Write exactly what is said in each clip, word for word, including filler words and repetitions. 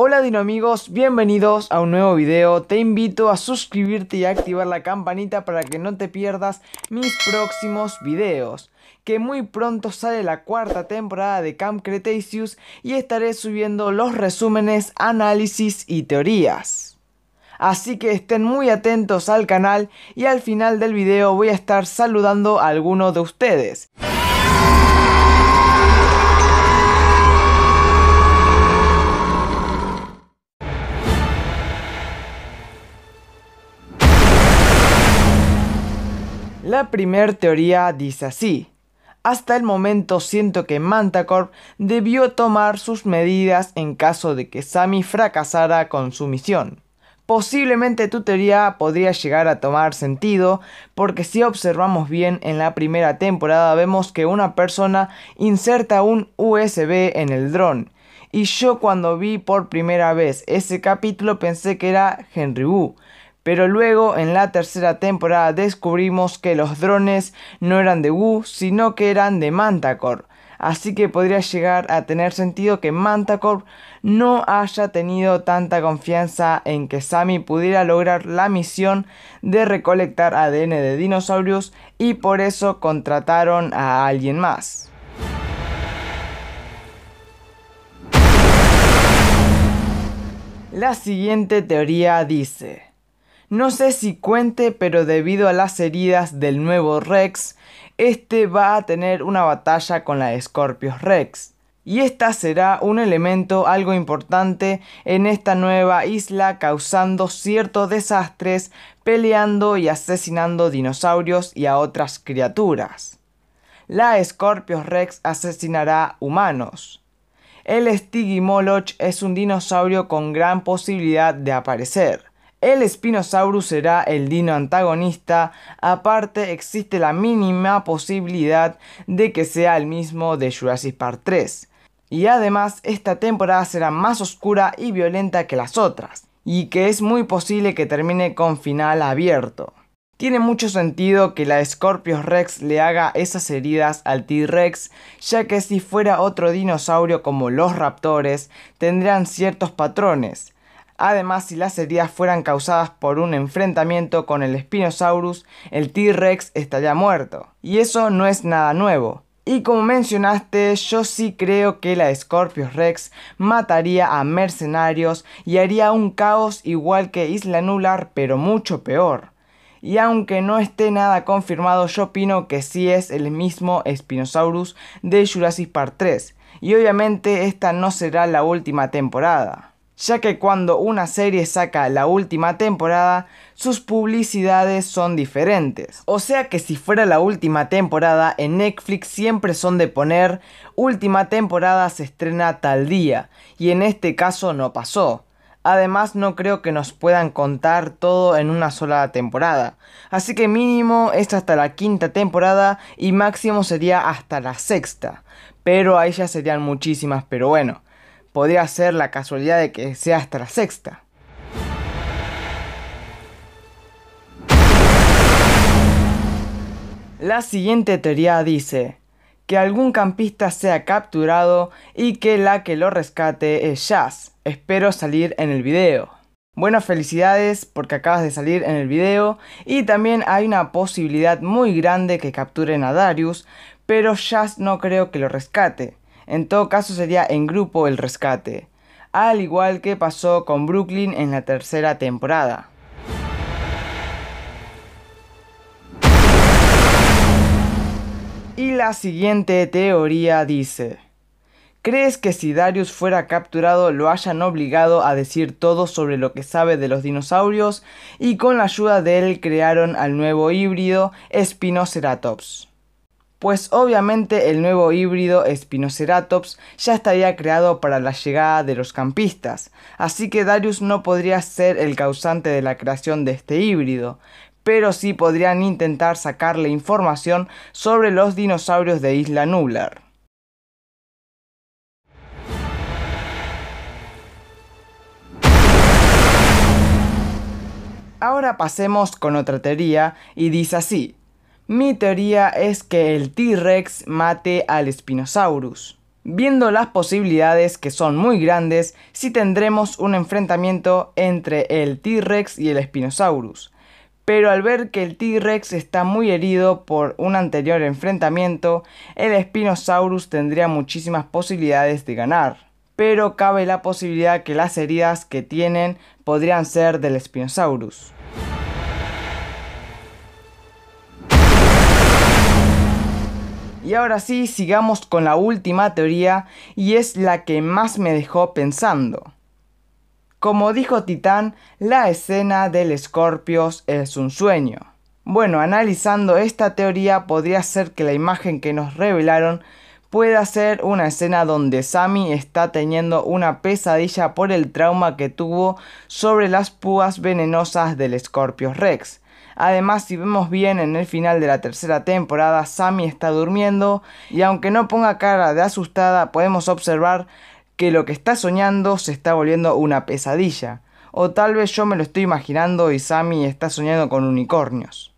Hola Dino amigos, bienvenidos a un nuevo video. Te invito a suscribirte y a activar la campanita para que no te pierdas mis próximos videos. Que muy pronto sale la cuarta temporada de Camp Cretaceous y estaré subiendo los resúmenes, análisis y teorías. Así que estén muy atentos al canal y al final del video voy a estar saludando a alguno de ustedes. La primera teoría dice así: hasta el momento siento que Mantah Corp debió tomar sus medidas en caso de que Sammy fracasara con su misión. Posiblemente tu teoría podría llegar a tomar sentido, porque si observamos bien en la primera temporada vemos que una persona inserta un U S B en el dron. Y yo cuando vi por primera vez ese capítulo pensé que era Henry Wu, pero luego en la tercera temporada descubrimos que los drones no eran de Wu, sino que eran de Mantah Corp. Así que podría llegar a tener sentido que Mantah Corp no haya tenido tanta confianza en que Sammy pudiera lograr la misión de recolectar A D N de dinosaurios y por eso contrataron a alguien más. La siguiente teoría dice: no sé si cuente, pero debido a las heridas del nuevo Rex, este va a tener una batalla con la Scorpios Rex. Y esta será un elemento algo importante en esta nueva isla, causando ciertos desastres, peleando y asesinando dinosaurios y a otras criaturas. La Scorpios Rex asesinará humanos. El Stygimoloch es un dinosaurio con gran posibilidad de aparecer. El Spinosaurus será el dino antagonista, aparte existe la mínima posibilidad de que sea el mismo de Jurassic Park tres. Y además esta temporada será más oscura y violenta que las otras, y que es muy posible que termine con final abierto. Tiene mucho sentido que la Scorpios Rex le haga esas heridas al T Rex, ya que si fuera otro dinosaurio como los raptores tendrían ciertos patrones. Además, si las heridas fueran causadas por un enfrentamiento con el Spinosaurus, el T Rex estaría muerto. Y eso no es nada nuevo. Y como mencionaste, yo sí creo que la Scorpios Rex mataría a mercenarios y haría un caos igual que Isla Nublar, pero mucho peor. Y aunque no esté nada confirmado, yo opino que sí es el mismo Spinosaurus de Jurassic Park tres. Y obviamente esta no será la última temporada, ya que cuando una serie saca la última temporada, sus publicidades son diferentes. O sea que si fuera la última temporada, en Netflix siempre son de poner última temporada se estrena tal día, y en este caso no pasó. Además no creo que nos puedan contar todo en una sola temporada, así que mínimo es hasta la quinta temporada y máximo sería hasta la sexta, pero ahí ya serían muchísimas, pero bueno. Podría ser la casualidad de que sea hasta la sexta. La siguiente teoría dice que algún campista sea capturado y que la que lo rescate es Jazz. Espero salir en el video. Bueno, felicidades porque acabas de salir en el video. Y también hay una posibilidad muy grande que capturen a Darius, pero Jazz no creo que lo rescate. En todo caso sería en grupo el rescate, al igual que pasó con Brooklyn en la tercera temporada. Y la siguiente teoría dice: ¿crees que si Darius fuera capturado lo hayan obligado a decir todo sobre lo que sabe de los dinosaurios y con la ayuda de él crearon al nuevo híbrido Spinoceratops? Pues obviamente el nuevo híbrido Spinoceratops ya estaría creado para la llegada de los campistas, así que Darius no podría ser el causante de la creación de este híbrido, pero sí podrían intentar sacarle información sobre los dinosaurios de Isla Nublar. Ahora pasemos con otra teoría y dice así: mi teoría es que el T Rex mate al Spinosaurus. viendo las posibilidades, que son muy grandes, si tendremos un enfrentamiento entre el T-Rex y el Spinosaurus. Pero al ver que el T-Rex está muy herido por un anterior enfrentamiento, el Spinosaurus tendría muchísimas posibilidades de ganar. Pero cabe la posibilidad que las heridas que tienen podrían ser del Spinosaurus. Y ahora sí, sigamos con la última teoría, y es la que más me dejó pensando. Como dijo Titán, la escena del Scorpios es un sueño. Bueno, analizando esta teoría, podría ser que la imagen que nos revelaron pueda ser una escena donde Sammy está teniendo una pesadilla por el trauma que tuvo sobre las púas venenosas del Scorpios Rex. Además, si vemos bien, en el final de la tercera temporada Sammy está durmiendo y aunque no ponga cara de asustada, podemos observar que lo que está soñando se está volviendo una pesadilla. O tal vez yo me lo estoy imaginando y Sammy está soñando con unicornios.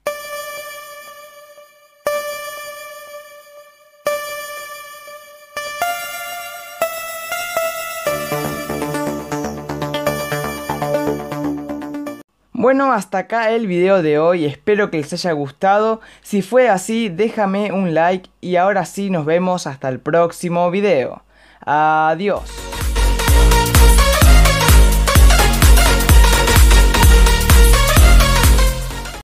Bueno, hasta acá el video de hoy, espero que les haya gustado, si fue así déjame un like y ahora sí nos vemos hasta el próximo video. Adiós.